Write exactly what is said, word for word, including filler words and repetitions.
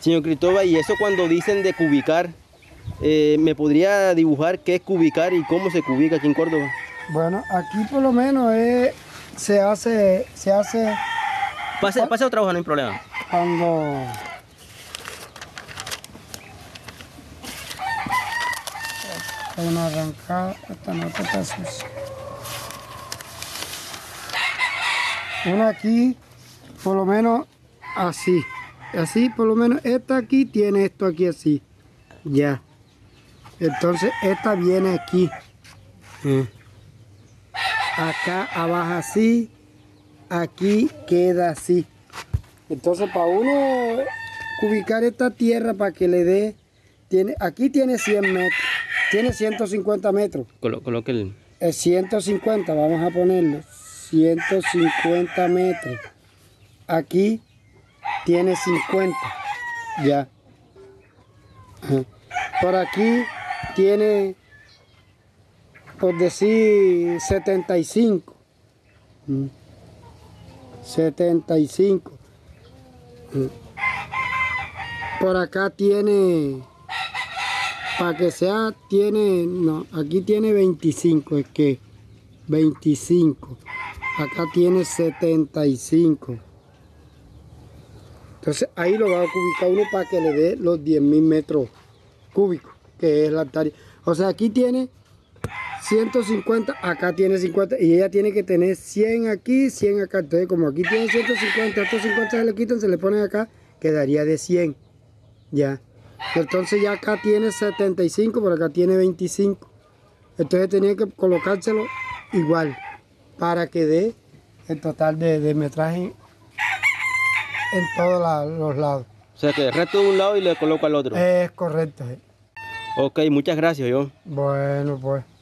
Señor Cristóbal, y eso cuando dicen de cubicar, eh, ¿me podría dibujar qué es cubicar y cómo se cubica aquí en Córdoba? Bueno, aquí por lo menos eh, se hace... se hace... Pase, pase o trabaja, no hay problema. Cuando... Una arrancada, esta nota está sucia. Una aquí, por lo menos así. Así, por lo menos esta aquí tiene esto aquí así. Ya. Entonces esta viene aquí. Mm. Acá abajo así. Aquí queda así. Entonces para uno cubicar esta tierra para que le dé... Tiene, aquí tiene cien metros. Tiene ciento cincuenta metros. Colo, coloque el... Es ciento cincuenta, vamos a ponerlo. ciento cincuenta metros. Aquí tiene cincuenta. Ya. Por aquí tiene, por decir, setenta y cinco. setenta y cinco. Por acá tiene... Para que sea, tiene, no, aquí tiene veinticinco, es que, veinticinco, acá tiene setenta y cinco. Entonces ahí lo va a cubicar uno para que le dé los diez mil metros cúbicos, que es la hectárea. O sea, aquí tiene ciento cincuenta, acá tiene cincuenta, y ella tiene que tener cien aquí, cien acá. Entonces como aquí tiene ciento cincuenta, estos cincuenta se le quitan, se le ponen acá, quedaría de cien, ya. Entonces ya acá tiene setenta y cinco, por acá tiene veinticinco. Entonces tenía que colocárselo igual para que dé el total de, de metraje en todos la, los lados. O sea que el resto de un lado y le coloco al otro. Es correcto. Sí. Ok, muchas gracias, John. Bueno, pues.